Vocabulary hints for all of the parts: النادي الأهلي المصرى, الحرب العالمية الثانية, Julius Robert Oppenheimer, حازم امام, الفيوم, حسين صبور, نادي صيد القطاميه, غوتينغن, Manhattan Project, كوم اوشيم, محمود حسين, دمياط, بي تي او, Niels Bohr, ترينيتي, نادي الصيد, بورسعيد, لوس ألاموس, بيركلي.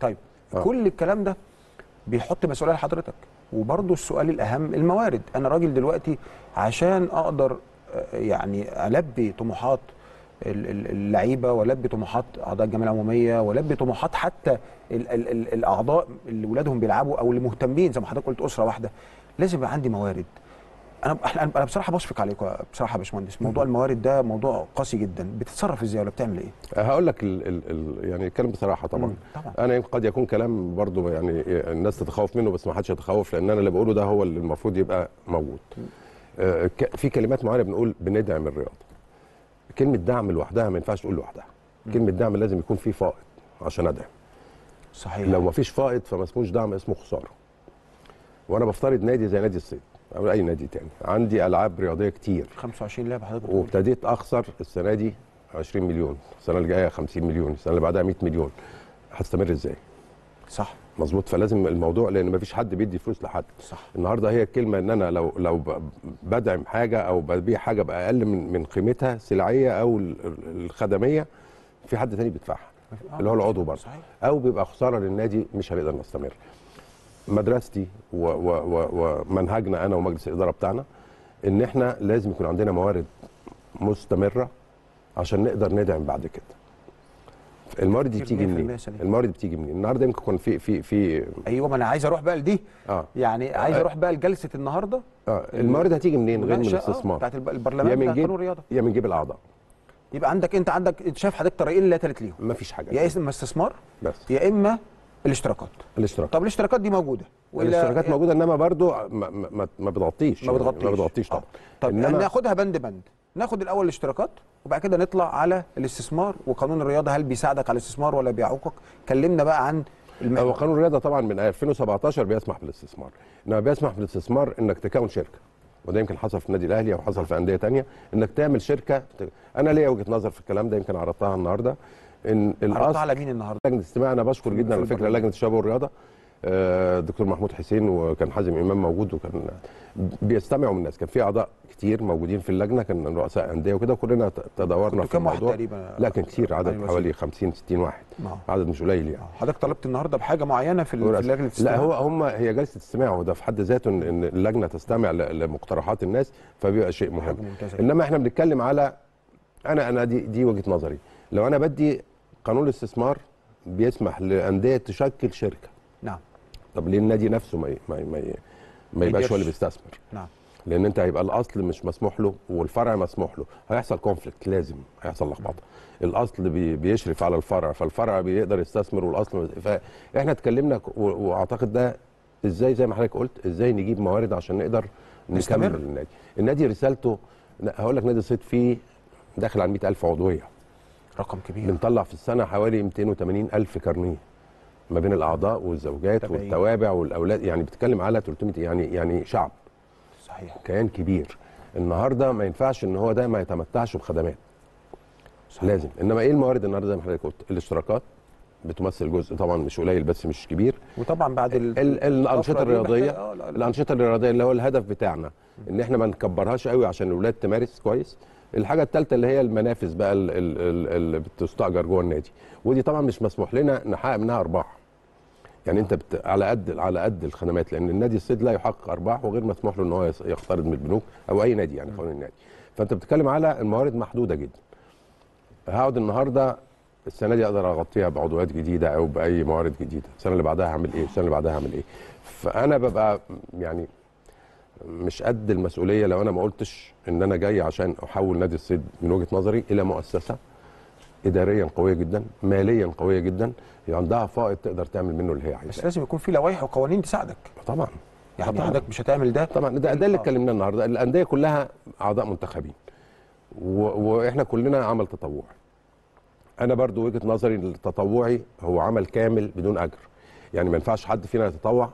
طيب كل الكلام ده بيحط مسؤوليه لحضرتك، وبرضه السؤال الاهم الموارد. انا راجل دلوقتي عشان اقدر يعني البي طموحات اللعيبه والبي طموحات اعضاء الجمعيه العموميه والبي طموحات حتى الاعضاء اللي ولادهم بيلعبوا او اللي مهتمين زي ما حضرتك قلت اسره واحده، لازم يبقى عندي موارد. انا بصراحه بشفق عليكم بصراحه يا باشمهندس، موضوع الموارد ده موضوع قاسي جدا. بتتصرف ازاي ولا بتعمل ايه؟ هقول لك يعني الكلام بصراحه طبعا انا قد يكون كلام برضه يعني الناس تتخوف منه، بس ما حدش يتخوف لان انا اللي بقوله ده هو اللي المفروض يبقى موجود. في كلمات معينه بنقول بندعم الرياضه. كلمه دعم لوحدها ما ينفعش تقول لوحدها. كلمه دعم لازم يكون في فائض عشان ادعم. صحيح. لو ما فيش فائض فما اسموش دعم، اسمه خساره. وانا بفترض نادي زي نادي الصيد أو أي نادي تاني عندي ألعاب رياضية كتير 25 لعبة حضرتك، وابتديت أخسر السنة دي 20 مليون، السنة اللي جاية 50 مليون، السنة اللي بعدها 100 مليون، هتستمر إزاي؟ صح مظبوط. فلازم الموضوع لأن مفيش حد بيدي فلوس لحد. صح. النهارده هي الكلمة إن أنا لو بدعم حاجة أو ببيع حاجة بأقل من قيمتها السلعية أو الخدمية، في حد تاني بيدفعها اللي هو العضو برضه، أو بيبقى خسارة للنادي مش هنقدر نستمر. مدرستي ومنهجنا انا ومجلس الاداره بتاعنا ان احنا لازم يكون عندنا موارد مستمره عشان نقدر ندعم بعد كده. الموارد دي بتيجي منين؟ الموارد بتيجي منين؟ النهارده يمكن كان في ايوه، ما انا عايز اروح بقى لدي يعني عايز اروح بقى لجلسه النهارده. الموارد هتيجي منين غير من الاستثمار؟ بتاعت البرلمان بتاع قانون الرياضه، يا من جيب الاعضاء. يبقى عندك شايف حضرتك طريقين لا ثالث ليهم، مفيش حاجه، يا اما استثمار بس، يا اما الاشتراكات. طب الاشتراكات دي موجوده، الاشتراكات موجوده انما برضو ما بتغطيش، طبعا. طب ناخدها بند بند، ناخد الاول الاشتراكات وبعد كده نطلع على الاستثمار. وقانون الرياضه هل بيساعدك على الاستثمار ولا بيعوقك؟ كلمنا بقى عن هو قانون الرياضه طبعا من 2017 بيسمح بالاستثمار، انما بيسمح بالاستثمار انك تكون شركه، وده يمكن حصل في النادي الاهلي او حصل في انديه ثانيه انك تعمل شركه. انا ليا وجهه نظر في الكلام ده يمكن عرضتها النهارده ان الاصل على مين النهارده؟ لجنه الاستماع. انا بشكر جدا على فكره لجنه الشباب والرياضه، دكتور محمود حسين، وكان حازم امام موجود، وكان بيستمعوا من الناس، كان في اعضاء كتير موجودين في اللجنه، كان رؤساء انديه وكده، وكلنا تدورنا في الموضوع. لكن كتير عدد حوالي 50-60 واحد، عدد مش قليل يعني. حضرتك طلبت النهارده بحاجه معينه في لجنه الاستماع؟ لا، هي جلسه استماع، وده في حد ذاته ان اللجنه تستمع لمقترحات الناس، فبيبقى شيء مهم. انما احنا بنتكلم على انا دي وجهه نظري. لو انا بدي قانون الاستثمار بيسمح لانديه تشكل شركه. نعم. طب ليه النادي نفسه ما يبقاش هو اللي بيستثمر؟ نعم. لان انت هيبقى الاصل مش مسموح له والفرع مسموح له، هيحصل كونفليكت، لازم هيحصل لخبطه. الاصل بيشرف على الفرع، فالفرع بيقدر يستثمر والاصل. فاحنا اتكلمنا واعتقد ده ازاي، زي ما حضرتك قلت، ازاي نجيب موارد عشان نقدر نستمر. النادي رسالته، هقول لك نادي الصيد فيه داخل على 100,000 عضويه، رقم كبير. بنطلع في السنه حوالي 280,000 كارنيه ما بين الاعضاء والزوجات طبعين. والتوابع والاولاد، يعني بتتكلم على 300، يعني شعب. صحيح. كيان كبير. النهارده ما ينفعش ان هو ده ما يتمتعش بخدمات. صحيح. لازم. انما ايه الموارد النهارده؟ زي ما حضرتك قلت، الاشتراكات بتمثل جزء طبعا مش قليل بس مش كبير، وطبعا بعد الانشطه الرياضيه، الانشطه الرياضيه اللي هو الهدف بتاعنا ان احنا ما نكبرهاش قوي عشان الاولاد تمارس كويس. الحاجه الثالثه اللي هي المنافس بقى اللي بتستاجر جوه النادي، ودي طبعا مش مسموح لنا نحقق منها ارباح. يعني انت على قد الخدمات، لان النادي الصيد لا يحقق ارباح وغير مسموح له ان هو يقترض من البنوك او اي نادي، يعني قانون النادي. فانت بتتكلم على الموارد محدوده جدا. هقعد النهارده السنه دي اقدر اغطيها بعضويات جديده او باي موارد جديده، السنه اللي بعدها هعمل ايه؟ السنه اللي بعدها هعمل ايه؟ فانا ببقى يعني مش قد المسؤوليه لو انا ما قلتش ان انا جاي عشان احول نادي الصيد من وجهه نظري الى مؤسسه اداريا قويه جدا، ماليا قويه جدا، عندها فائض تقدر تعمل منه اللي هي عايزاه. بس لازم يكون في لوائح وقوانين تساعدك. طبعا. يعني حضرتك مش هتعمل ده. طبعا ده اللي اتكلمنا النهارده، الانديه كلها اعضاء منتخبين، واحنا كلنا عمل تطوعي. انا برضو وجهه نظري التطوعي هو عمل كامل بدون اجر. يعني ما ينفعش حد فينا يتطوع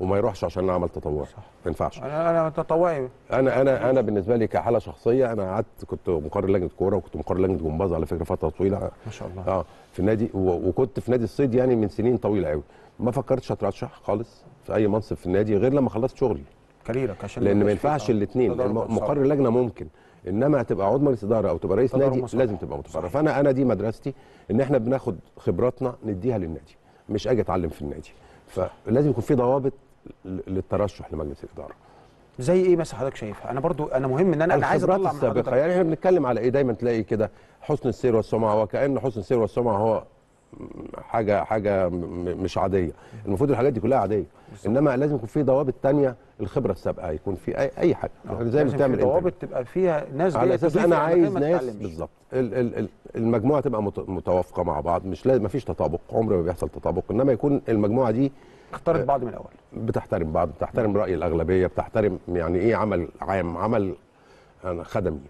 وما يروحش عشان عمل تطوعي. صح. ما ينفعش. انا تطوعي. انا بالنسبه لي كحاله شخصيه، انا قعدت كنت مقرر لجنه كوره، وكنت مقرر لجنه جمباز على فكره فتره طويله ما شاء الله في النادي، وكنت في نادي الصيد يعني من سنين طويله قوي. ما فكرتش اترشح خالص في اي منصب في النادي غير لما خلصت شغلي كاريرك، عشان لان ما ينفعش الاثنين. مقرر لجنه ممكن، انما تبقى عضو مجلس اداره او تبقى رئيس نادي لازم تبقى متفرغ. فانا دي مدرستي ان احنا بناخد خبراتنا نديها للنادي، مش اجي اتعلم في النادي. فلازم يكون في ضوابط للترشح لمجلس الاداره. زي ايه بس حضرتك شايفها؟ انا برضو انا مهم ان انا عايز اطلع من حضرتك. يعني احنا بنتكلم على ايه؟ دايما تلاقي كده حسن السير والسمعه، وكأن حسن السير والسمعه هو حاجه مش عاديه. المفروض الحاجات دي كلها عاديه، انما لازم يكون في ضوابط ثانيه، الخبره السابقه، يكون في اي حاجه زي ما بتعمل ضوابط تبقى فيها ناس على اساس انا عايز ناس بالظبط المجموعه تبقى متوافقه مع بعض. مش لازم، ما فيش تطابق، عمره ما بيحصل تطابق، انما يكون المجموعه دي اختارت بعض من الاول، بتحترم بعض، بتحترم راي الاغلبيه، بتحترم يعني ايه عمل عام، عمل خدمي.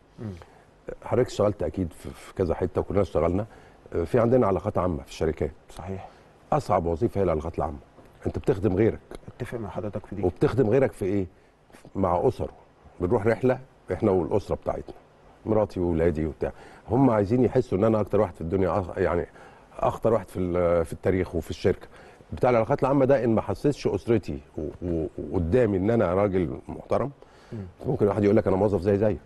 حضرتك اشتغلت اكيد في كذا حته وكلنا اشتغلنا. في عندنا علاقات عامه في الشركات. صحيح. اصعب وظيفه هي العلاقات العامه. انت بتخدم غيرك. اتفق مع حضرتك في دي. وبتخدم غيرك في ايه؟ مع اسره. بنروح رحله احنا والاسره بتاعتنا، مراتي واولادي وبتاع. هم عايزين يحسوا ان انا اكتر واحد في الدنيا، يعني اخطر واحد في التاريخ وفي الشركه. بتاع العلاقات العامه ده ان ما حسستش اسرتي وقدامي ان انا راجل محترم، ممكن واحد يقول لك انا موظف زيك.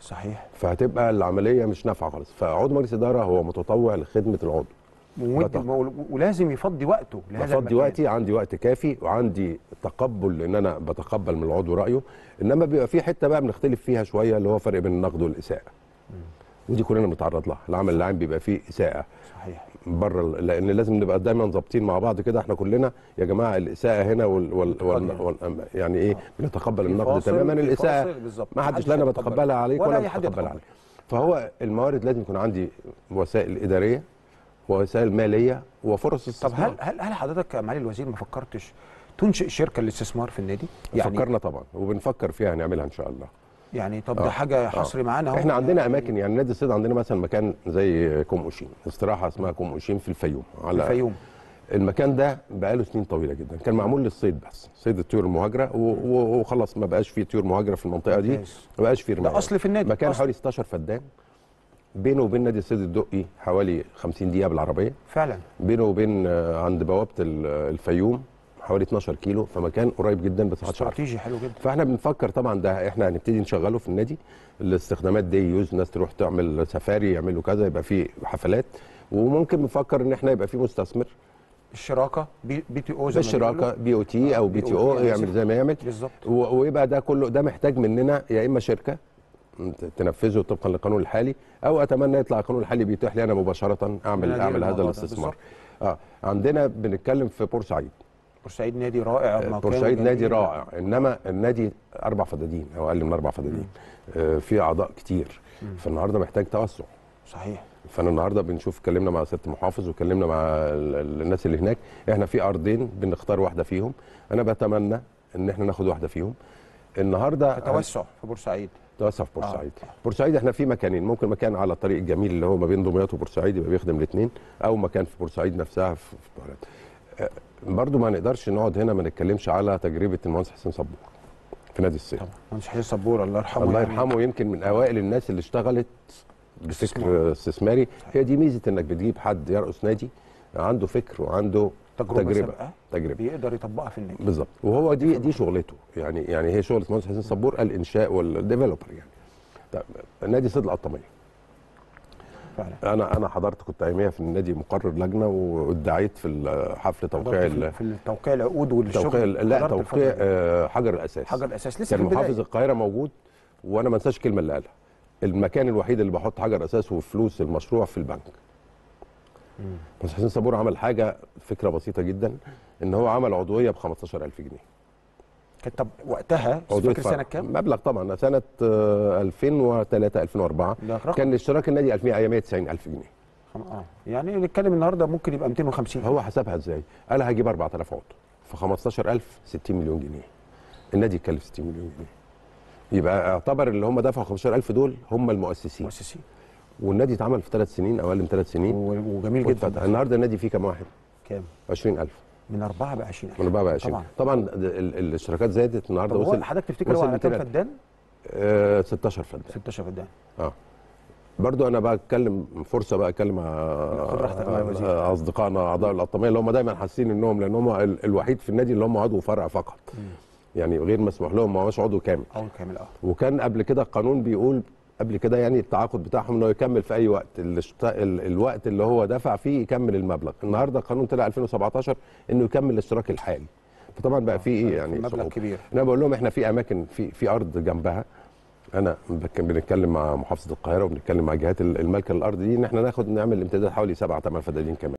صحيح. فهتبقى العمليه مش نافعه خالص. فعضو مجلس الاداره هو متطوع لخدمه العضو، ولازم يفضي وقته لهذا المكان. بفضي وقتي، عندي وقت كافي وعندي تقبل، لان انا بتقبل من العضو رايه. انما بيبقى في حته بقى بنختلف فيها شويه، اللي هو فرق بين النقد والاساءه. ودي كلنا بنتعرض لها. العمل العام بيبقى فيه اساءه. صحيح. بره، لان لازم نبقى دايما ظابطين مع بعض كده احنا كلنا يا جماعه. الاساءه هنا يعني ايه، بنتقبل النقد تماما. الاساءه ما حدش لا انا بتقبلها عليك ولا بتقبلها عليك. فهو الموارد لازم يكون عندي وسائل اداريه ووسائل ماليه وفرص استثمار. طب هل حضرتك يا معالي الوزير ما فكرتش تنشئ شركه للاستثمار في النادي؟ يعني فكرنا طبعا وبنفكر فيها، هنعملها ان شاء الله. يعني طب ده حاجه حصري معانا احنا عندنا اماكن. يعني نادي الصيد عندنا مثلا مكان زي كوم اوشيم، استراحه اسمها كوم اوشيم في الفيوم. على الفيوم. المكان ده بقاله سنين طويله جدا، كان معمول للصيد بس، صيد الطيور المهاجره، وخلص ما بقاش فيه طيور مهاجره في المنطقه دي، ما بقاش فيه رمايه. ده اصل في النادي مكان حوالي 16 فدان. بينه وبين نادي الصيد الدقي حوالي 50 دقيقه بالعربيه. فعلا. بينه وبين عند بوابه الفيوم حوالي 12 كيلو، فمكان قريب جدا بس محدش عارفه. استراتيجي حلو جدا. فاحنا بنفكر طبعا ده احنا هنبتدي نشغله في النادي الاستخدامات دي يوز، ناس تروح تعمل سفاري، يعملوا كذا، يبقى في حفلات. وممكن نفكر ان احنا يبقى في مستثمر الشراكه بي تي او، زي الشراكه بي او تي او بي تي او، يعمل زي ما يعمل بالظبط. ويبقى ده كله ده محتاج مننا يا اما شركه تنفذه طبقا للقانون الحالي، او اتمنى يطلع القانون الحالي بيتيح لي انا مباشره اعمل هذا الاستثمار. عندنا بنتكلم في بورسعيد. بورسعيد نادي رائع. بورسعيد نادي رائع، انما النادي 4 فدادين او اقل من 4 فدادين. في اعضاء كتير، فالنهارده محتاج توسع. صحيح. فانا النهارده بنشوف، اتكلمنا مع سياده المحافظ واتكلمنا مع الناس اللي هناك. احنا في ارضين بنختار واحده فيهم، انا بتمنى ان احنا ناخد واحده فيهم النهارده. توسع في بورسعيد. توسع في بورسعيد. بورسعيد احنا في مكانين، ممكن مكان على الطريق الجميل اللي هو ما بين دمياط وبورسعيد يبقى بيخدم الاثنين، او مكان في بورسعيد نفسها في بورسعيد. برضو ما نقدرش نقعد هنا ما نتكلمش على تجربه المهندس حسين صبور في نادي الصيد. طبعا المهندس حسين صبور الله يرحمه. الله يرحمه، يمكن من اوائل الناس اللي اشتغلت بفكر استثماري. هي دي ميزه انك بتجيب حد يرأس نادي عنده فكر وعنده تجربه بيقدر يطبقها في النادي. بالظبط. وهو دي شغلته. يعني هي شغله المهندس حسين صبور الانشاء والديفلوبر. يعني طب نادي صيد القطاميه، انا حضرت، كنت اياميها في النادي مقرر لجنه، وادعيت في حفل توقيع في توقيع العقود والشغل. لا، توقيع حجر الاساس. حجر الاساس لسه كان محافظ القاهره موجود، وانا ما انساش كلمه اللي قالها: المكان الوحيد اللي بحط حجر اساس وفلوس المشروع في البنك. بس حسين صبور عمل حاجه، فكره بسيطه جدا، ان هو عمل عضويه ب 15,000 جنيه. كانت وقتها، فاكر سنه كام؟ مبلغ طبعا سنه 2003 2004 كان اشتراك النادي 290,000 جنيه. يعني نتكلم النهارده ممكن يبقى 250. هو حسبها ازاي؟ قال هجيب 4000 عضو، ف 15,000 60 مليون جنيه. النادي يتكلف 60 مليون جنيه، يبقى اعتبر اللي هم دفعوا 15,000 دول هم المؤسسين. والنادي اتعمل في 3 سنين او اقل من 3 سنين، وجميل جدا. النهارده النادي فيه كام واحد؟ كام؟ 20,000. من 4 بقى 20,000. من 4 بقى 20,000 طبعا. الاشتراكات زادت النهارده. طب وصل حضرتك تفتكر هو على كام فدان؟ 16 فدان. 16 فدان. برضو انا بقى اتكلم، فرصه بقى اتكلم مع اصدقائنا اعضاء القطاميه اللي هم دايما حاسين انهم، لان هم الوحيد في النادي اللي هم عضو فرع فقط. يعني غير مسموح لهم ما هوش عضو كامل. عضو كامل. وكان قبل كده القانون بيقول قبل كده يعني التعاقد بتاعهم انه يكمل في اي وقت، الوقت اللي هو دفع فيه يكمل المبلغ. النهارده القانون طلع 2017 انه يكمل الاشتراك الحالي، فطبعا بقى في ايه يعني مبلغ كبير. انا بقول لهم احنا في اماكن في ارض جنبها، انا بنتكلم مع محافظه القاهره وبنتكلم مع جهات الملك الارض دي ان احنا ناخد نعمل امتداد حوالي 7 8 فدادين كمان.